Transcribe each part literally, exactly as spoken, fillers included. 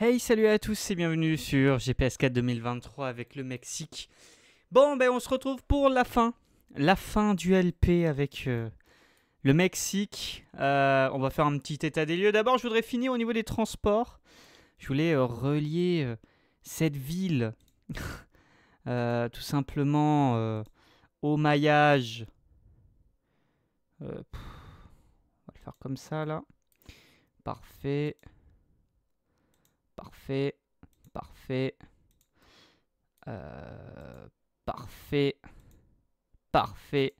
Hey, salut à tous et bienvenue sur G P S quatre deux mille vingt-trois avec le Mexique. Bon, ben on se retrouve pour la fin. La fin du L P avec euh, le Mexique. Euh, on va faire un petit état des lieux. D'abord, je voudrais finir au niveau des transports. Je voulais euh, relier euh, cette ville euh, tout simplement euh, au maillage. Euh, pff, on va le faire comme ça, là. Parfait. Parfait, parfait, euh, parfait, parfait.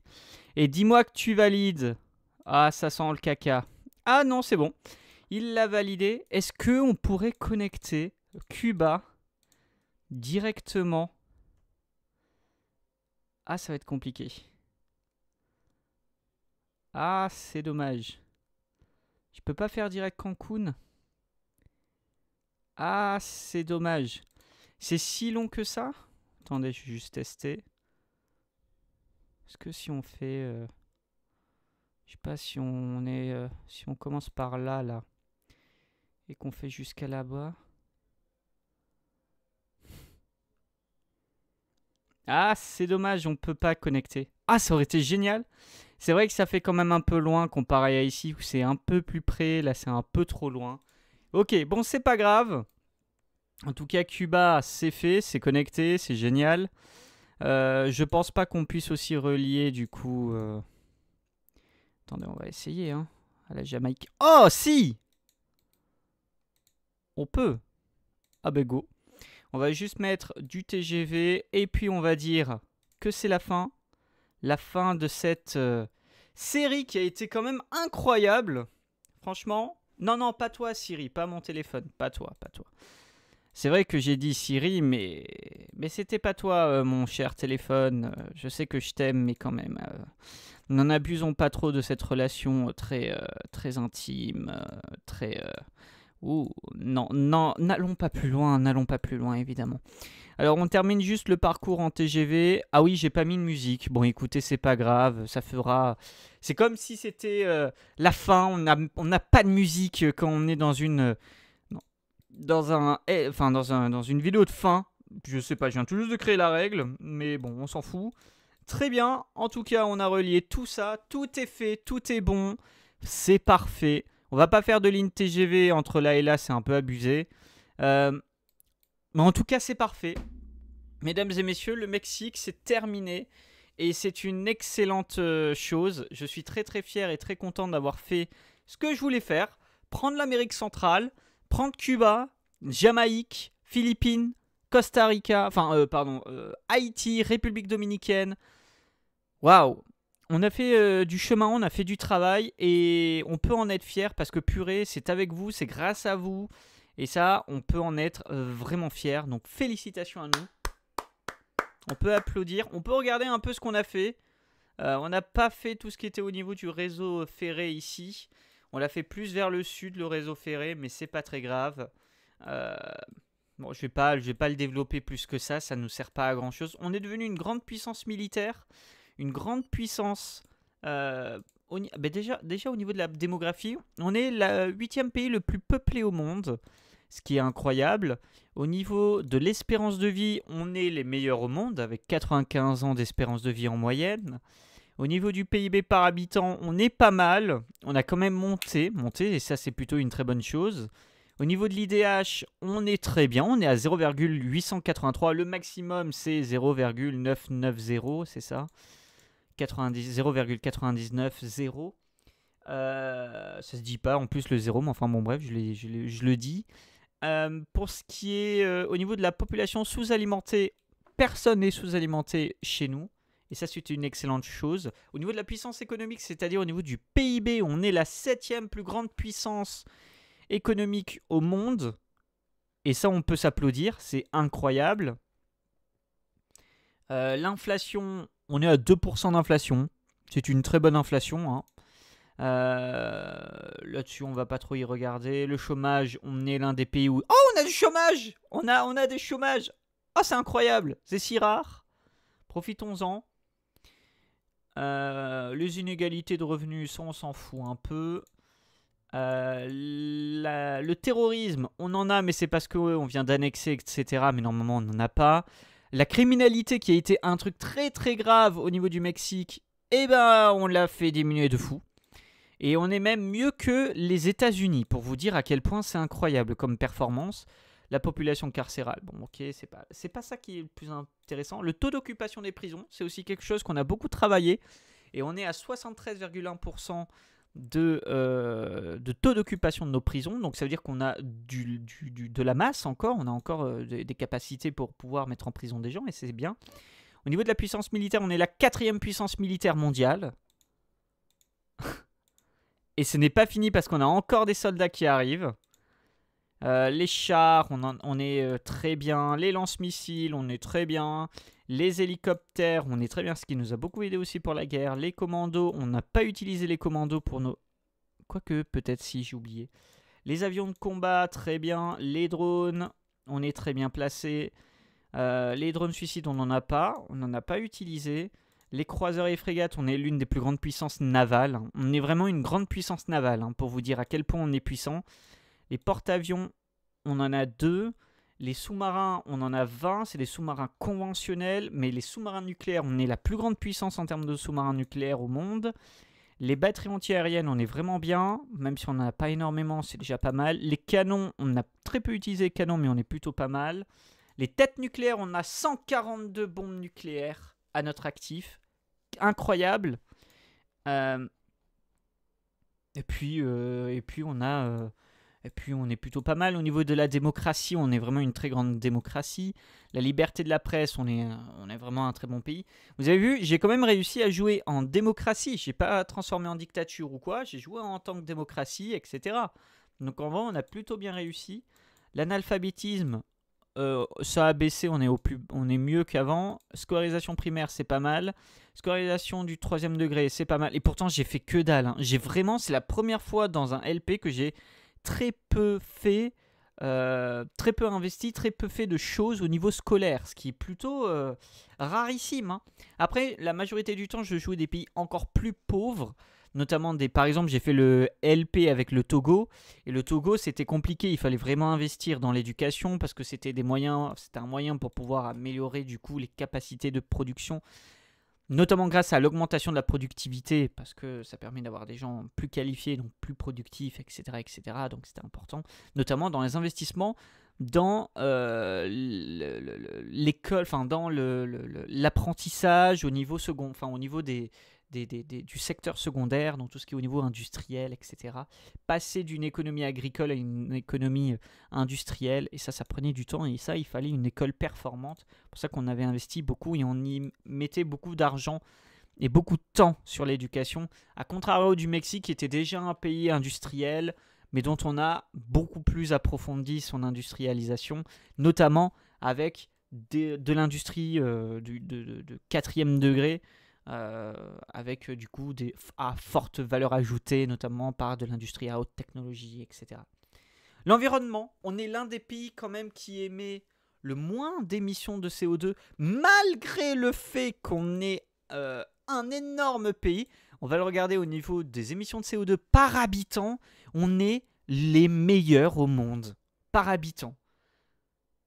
Et dis-moi que tu valides. Ah, ça sent le caca. Ah non, c'est bon. Il l'a validé. Est-ce qu'on pourrait connecter Cuba directement? Ah, ça va être compliqué. Ah, c'est dommage. Je peux pas faire direct Cancun. Ah, c'est dommage. C'est si long que ça? Attendez, je vais juste tester. Est-ce que si on fait... Euh... Je sais pas si on est... Euh... Si on commence par là, là. Et qu'on fait jusqu'à là-bas. Ah, c'est dommage, on peut pas connecter. Ah, ça aurait été génial. C'est vrai que ça fait quand même un peu loin comparé à ici où c'est un peu plus près. Là, c'est un peu trop loin. Ok, bon, c'est pas grave. En tout cas, Cuba, c'est fait, c'est connecté, c'est génial. Euh, je pense pas qu'on puisse aussi relier, du coup... Euh... Attendez, on va essayer, hein. À la Jamaïque. Oh, si! On peut. Ah ben, go. On va juste mettre du T G V, et puis on va dire que c'est la fin. La fin de cette euh, série qui a été quand même incroyable. Franchement... Non, non, pas toi, Siri, pas mon téléphone, pas toi, pas toi. C'est vrai que j'ai dit Siri, mais, mais c'était pas toi, euh, mon cher téléphone. Euh, je sais que je t'aime, mais quand même, euh, n'en abusons pas trop de cette relation très, euh, très intime, euh, très... Euh... Ouh, non, non, n'allons pas plus loin, n'allons pas plus loin, évidemment. Alors, on termine juste le parcours en T G V. Ah oui, j'ai pas mis de musique. Bon, écoutez, c'est pas grave, ça fera... C'est comme si c'était euh, la fin, on n'a on a pas de musique quand on est dans une... Dans un... Eh, enfin, dans, un, dans une vidéo de fin. Je sais pas, je viens tout juste de créer la règle, mais bon, on s'en fout. Très bien, en tout cas, on a relié tout ça, tout est fait, tout est bon, c'est parfait. On va pas faire de ligne T G V entre là et là, c'est un peu abusé. Euh, mais en tout cas, c'est parfait. Mesdames et messieurs, le Mexique, c'est terminé. Et c'est une excellente chose. Je suis très très fier et très content d'avoir fait ce que je voulais faire. Prendre l'Amérique centrale, prendre Cuba, Jamaïque, Philippines, Costa Rica, enfin, euh, pardon, euh, Haïti, République Dominicaine. Waouh! On a fait euh, du chemin, on a fait du travail et on peut en être fier parce que purée, c'est avec vous, c'est grâce à vous. Et ça, on peut en être euh, vraiment fier. Donc félicitations à nous. On peut applaudir, on peut regarder un peu ce qu'on a fait. Euh, on n'a pas fait tout ce qui était au niveau du réseau ferré ici. On l'a fait plus vers le sud, le réseau ferré, mais c'est pas très grave. Euh, bon, je vais pas, je vais pas le développer plus que ça, ça ne nous sert pas à grand chose. On est devenu une grande puissance militaire. Une grande puissance, euh, au, ben déjà, déjà au niveau de la démographie, on est le huitième pays le plus peuplé au monde, ce qui est incroyable. Au niveau de l'espérance de vie, on est les meilleurs au monde, avec quatre-vingt-quinze ans d'espérance de vie en moyenne. Au niveau du P I B par habitant, on est pas mal, on a quand même monté, monté et ça c'est plutôt une très bonne chose. Au niveau de l'I D H, on est très bien, on est à zéro virgule huit cent quatre-vingt-trois, le maximum c'est zéro virgule neuf cent quatre-vingt-dix, c'est ça zéro virgule neuf cent quatre-vingt-dix. Euh, ça se dit pas en plus le zéro, mais enfin bon bref, je, je, je le dis. Euh, pour ce qui est euh, au niveau de la population sous-alimentée, personne n'est sous-alimenté chez nous. Et ça c'est une excellente chose. Au niveau de la puissance économique, c'est-à-dire au niveau du P I B, on est la septième plus grande puissance économique au monde. Et ça on peut s'applaudir, c'est incroyable. Euh, l'inflation... On est à deux pour cent d'inflation. C'est une très bonne inflation. Hein. Euh, Là-dessus, on ne va pas trop y regarder. Le chômage, on est l'un des pays où... Oh, on a du chômage! On a, on a des chômages! Oh, c'est incroyable! C'est si rare. Profitons-en. Euh, les inégalités de revenus, ça, on s'en fout un peu. Euh, la, le terrorisme, on en a, mais c'est parce qu'on vient d'annexer, et cetera. Mais normalement, on n'en a pas. La criminalité, qui a été un truc très très grave au niveau du Mexique, eh ben, on l'a fait diminuer de fou. Et on est même mieux que les États-Unis, pour vous dire à quel point c'est incroyable comme performance. La population carcérale, bon ok, c'est pas, c'est pas ça qui est le plus intéressant. Le taux d'occupation des prisons, c'est aussi quelque chose qu'on a beaucoup travaillé. Et on est à soixante-treize virgule un pour cent de, euh, de taux d'occupation de nos prisons. Donc ça veut dire qu'on a du, du, du, de la masse encore, on a encore euh, des, des capacités pour pouvoir mettre en prison des gens, et c'est bien. Au niveau de la puissance militaire, on est la quatrième puissance militaire mondiale. Et ce n'est pas fini parce qu'on a encore des soldats qui arrivent. Euh, les chars, on, en, on est euh, très bien. Les lance-missiles, on est très bien. Les hélicoptères, on est très bien. Ce qui nous a beaucoup aidé aussi pour la guerre. Les commandos, on n'a pas utilisé les commandos pour nos... Quoique, peut-être si, j'ai oublié. Les avions de combat, très bien. Les drones, on est très bien placés. Euh, les drones suicides, on n'en a pas. On n'en a pas utilisé. Les croiseurs et frégates, on est l'une des plus grandes puissances navales. On est vraiment une grande puissance navale, hein, pour vous dire à quel point on est puissant. Les porte-avions, on en a deux. Les sous-marins, on en a vingt. C'est des sous-marins conventionnels. Mais les sous-marins nucléaires, on est la plus grande puissance en termes de sous-marins nucléaires au monde. Les batteries antiaériennes, on est vraiment bien. Même si on n'en a pas énormément, c'est déjà pas mal. Les canons, on a très peu utilisé les canons, mais on est plutôt pas mal. Les têtes nucléaires, on a cent quarante-deux bombes nucléaires à notre actif. Incroyable. Euh, et, puis, euh, et, puis on a, euh, et puis on est plutôt pas mal. Au niveau de la démocratie, on est vraiment une très grande démocratie. La liberté de la presse, on est, on est vraiment un très bon pays. Vous avez vu, j'ai quand même réussi à jouer en démocratie. Je n'ai pas transformé en dictature ou quoi. J'ai joué en tant que démocratie, et cetera. Donc en vrai, on a plutôt bien réussi. L'analphabétisme, Euh, ça a baissé, on est, au plus, on est mieux qu'avant. Scolarisation primaire, c'est pas mal. Scolarisation du troisième degré, c'est pas mal. Et pourtant, j'ai fait que dalle. Hein. J'ai vraiment, c'est la première fois dans un L P que j'ai très peu fait, euh, très peu investi, très peu fait de choses au niveau scolaire. Ce qui est plutôt euh, rarissime. Hein. Après, la majorité du temps, je jouais des pays encore plus pauvres. Notamment, des, par exemple, j'ai fait le L P avec le Togo. Et le Togo, c'était compliqué. Il fallait vraiment investir dans l'éducation parce que c'était des moyens, c'était un moyen pour pouvoir améliorer du coup les capacités de production. Notamment grâce à l'augmentation de la productivité parce que ça permet d'avoir des gens plus qualifiés, donc plus productifs, et cetera et cetera. Donc c'était important. Notamment dans les investissements, dans euh, l'école, enfin dans l'apprentissage au niveau second, enfin au niveau des... Des, des, des, du secteur secondaire, donc tout ce qui est au niveau industriel, et cetera. Passer d'une économie agricole à une économie industrielle, et ça, ça prenait du temps, et ça, il fallait une école performante. C'est pour ça qu'on avait investi beaucoup, et on y mettait beaucoup d'argent et beaucoup de temps sur l'éducation, à contrario du Mexique, qui était déjà un pays industriel, mais dont on a beaucoup plus approfondi son industrialisation, notamment avec des, de l'industrie euh, de quatrième degré, Euh, avec euh, du coup des à forte valeur ajoutée, notamment par de l'industrie à haute technologie, et cetera. L'environnement, on est l'un des pays quand même qui émet le moins d'émissions de C O deux, malgré le fait qu'on est euh, un énorme pays. On va le regarder au niveau des émissions de C O deux par habitant, on est les meilleurs au monde, par habitant.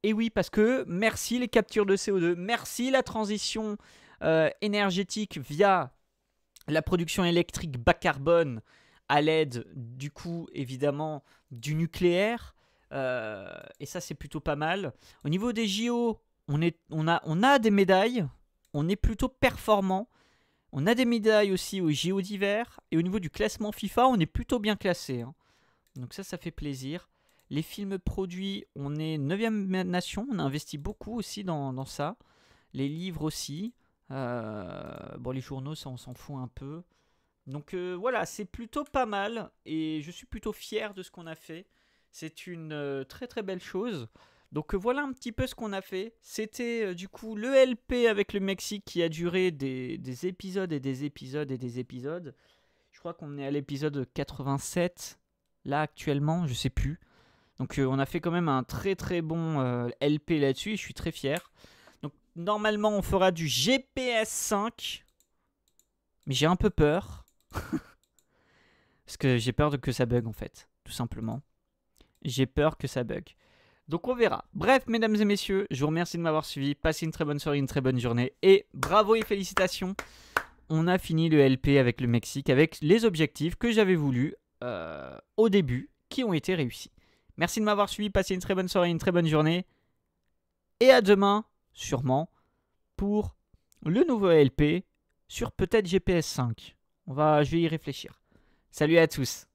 Et oui, parce que merci les captures de C O deux, merci la transition... Euh, énergétique via la production électrique bas carbone à l'aide du coup évidemment du nucléaire, euh, et ça c'est plutôt pas mal. Au niveau des J O, on, est, on, a, on a des médailles, on est plutôt performant, on a des médailles aussi aux J O d'hiver, et au niveau du classement FIFA on est plutôt bien classé, hein. Donc ça ça fait plaisir. Les films produits, on est neuvième nation, on a investi beaucoup aussi dans, dans ça, les livres aussi. Euh, bon, les journaux, ça on s'en fout un peu. Donc euh, voilà, c'est plutôt pas mal et je suis plutôt fier de ce qu'on a fait. C'est une euh, très très belle chose. Donc euh, voilà un petit peu ce qu'on a fait. C'était euh, du coup le L P avec le Mexique qui a duré des, des épisodes et des épisodes et des épisodes. Je crois qu'on est à l'épisode quatre-vingt-sept là actuellement, je sais plus. Donc euh, on a fait quand même un très très bon euh, L P là-dessus et je suis très fier. Normalement, on fera du G P S cinq. Mais j'ai un peu peur. Parce que j'ai peur que ça bug en fait, tout simplement. J'ai peur que ça bug. Donc on verra. Bref, mesdames et messieurs, je vous remercie de m'avoir suivi. Passez une très bonne soirée, une très bonne journée. Et bravo et félicitations. On a fini le L P avec le Mexique, avec les objectifs que j'avais voulu euh, au début, qui ont été réussis. Merci de m'avoir suivi. Passez une très bonne soirée, une très bonne journée. Et à demain, sûrement, pour le nouveau L P sur peut-être G P S cinq. On va, je vais y réfléchir. Salut à tous.